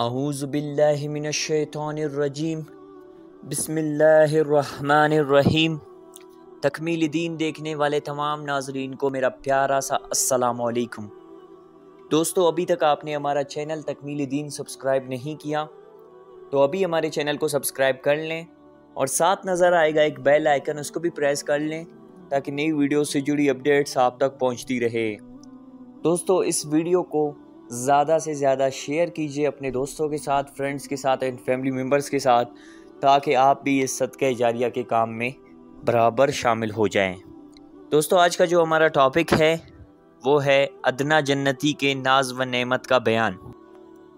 अऊज़ु बिल्लाहि मिनश शैतानिर रजीम बिस्मिल्लाहिर रहमानिर रहीम। तकमील दीन देखने वाले तमाम नाज़रीन को मेरा प्यारा सा अस्सलाम वालेकुम। दोस्तों, अभी तक आपने हमारा चैनल तकमील दीन सब्सक्राइब नहीं किया तो अभी हमारे चैनल को सब्सक्राइब कर लें और साथ नज़र आएगा एक बेल आइकन, उसको भी प्रेस कर लें ताकि नई वीडियो से जुड़ी अपडेट्स आप तक पहुँचती रहे। दोस्तों, इस वीडियो को ज़्यादा से ज़्यादा शेयर कीजिए अपने दोस्तों के साथ, फ्रेंड्स के साथ एंड फैमिली मेम्बर्स के साथ, ताकि आप भी इस सदका जारिया के काम में बराबर शामिल हो जाएं। दोस्तों, आज का जो हमारा टॉपिक है वो है अदना जन्नती के नाज व नेमत का बयान।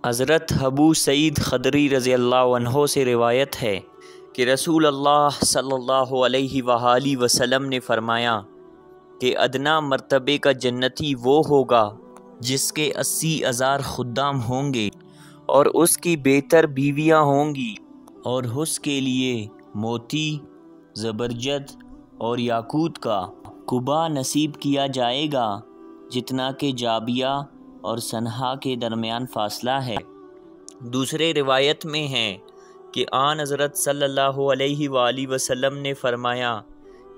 हज़रत हबू सईद ख़दरी रज़ी अल्लाह अन्हो से रिवायत है कि रसूल अल्ला सल्लल्लाहु अलैहि वआलि वसल्लम ने फ़रमाया कि अदना मरतबे का जन्नती वो होगा जिसके 80,000 खुद्दाम होंगे और उसकी बेहतर बीवियां होंगी और उसके लिए मोती, ज़बरजद और याकूत का कुबा नसीब किया जाएगा जितना के जाबिया और सनहा के दरमियान फ़ासला है। दूसरे रिवायत में है कि आन हज़रत सल्लल्लाहु अलैहि वाली वसल्लम ने फ़रमाया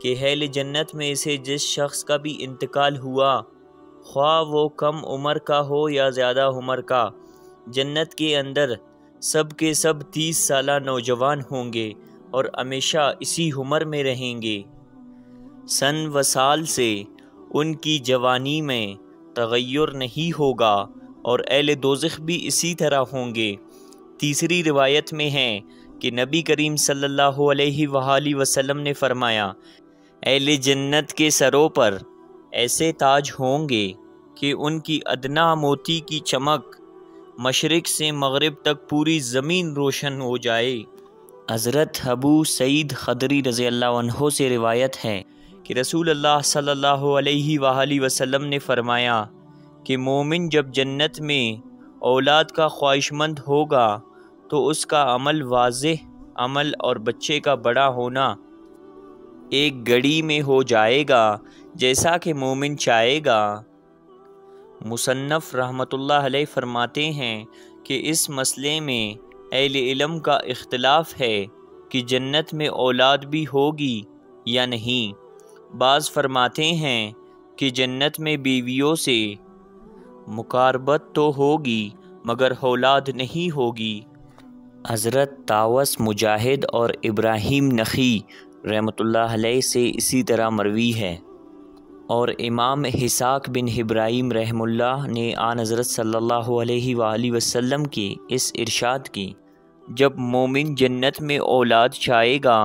कि अहले जन्नत में से जिस शख्स का भी इंतकाल हुआ, ख्वाह वो कम उम्र का हो या ज़्यादा उम्र का, जन्नत के अंदर सब के सब 30 साला नौजवान होंगे और हमेशा इसी उम्र में रहेंगे। सन व साल से उनकी जवानी में तगय्युर नहीं होगा और अहले दोज़ख भी इसी तरह होंगे। तीसरी रिवायत में है कि नबी करीम सल्लल्लाहु अलैहि वआलि वसल्लम ने फ़रमाया, अहले जन्नत के सरों पर ऐसे ताज होंगे कि उनकी अदना मोती की चमक मशरिक से मगरिब तक पूरी ज़मीन रोशन हो जाए। हज़रत हबू सईद ख़दरी रज़ी अल्लाह अन्हो से रिवायत है कि रसूल अल्ला सल्लल्लाहु अलैहि वआलि वसल्लम ने फ़रमाया कि मोमिन जब जन्नत में औलाद का ख्वाहिशमंद होगा तो उसका अमल वाज़ेह अमल और बच्चे का बड़ा होना एक घड़ी में हो जाएगा जैसा कि मोमिन चाहेगा। मुसन्नफ़ रहमतुल्लाह अलैह फरमाते हैं कि इस मसले में अहले इल्म का इख्तिलाफ है कि जन्नत में औलाद भी होगी या नहीं। बाज़ फरमाते हैं कि जन्नत में बीवियों से मुकारबत तो होगी मगर औलाद नहीं होगी। हज़रत तावस, मुजाहिद और इब्राहिम नख़ी रहमतुल्लाह अलैह से इसी तरह मरवी है। और इमाम हिसाक बिन इब्राहीम रहमुल्लाह ने आन हज़रत सल्लल्लाहु अलैहि वाली वसल्लम की इस इरशाद की, जब मोमिन जन्नत में औलाद चाहेगा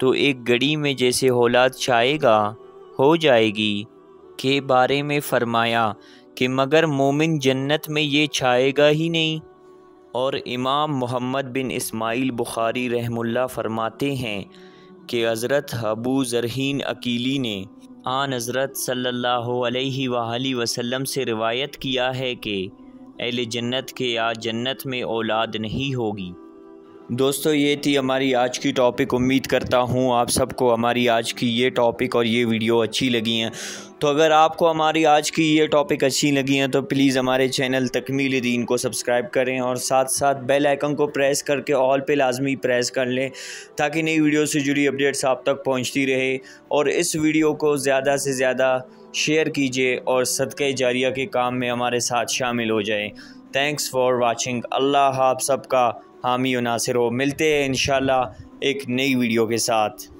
तो एक घड़ी में जैसे औलाद चाहेगा हो जाएगी के बारे में फ़रमाया कि मगर मोमिन जन्नत में ये चाहेगा ही नहीं। और इमाम मोहम्मद बिन इस्माइल बुखारी रहमुल्लाह फरमाते हैं कि हज़रत हबू ज़रहीन अकीली ने आन हज़रत सल्लल्लाहु अलैहि वाली वसल्लम से रिवायत किया है कि अहले जन्नत के आज जन्नत में औलाद नहीं होगी। दोस्तों, ये थी हमारी आज की टॉपिक। उम्मीद करता हूँ आप सबको हमारी आज की ये टॉपिक और ये वीडियो अच्छी लगी हैं। तो अगर आपको हमारी आज की ये टॉपिक अच्छी लगी हैं तो प्लीज़ हमारे चैनल तकमील दीन को सब्सक्राइब करें और साथ साथ बेल आइकन को प्रेस करके ऑल पे लाजमी प्रेस कर लें ताकि नई वीडियो से जुड़ी अपडेट्स आप तक पहुँचती रहे। और इस वीडियो को ज़्यादा से ज़्यादा शेयर कीजिए और सदका जारिया के काम में हमारे साथ शामिल हो जाएँ। Thanks for watching. अल्लाह आप सबका हामी और नासिर हो। मिलते हैं इंशाल्लाह एक नई वीडियो के साथ।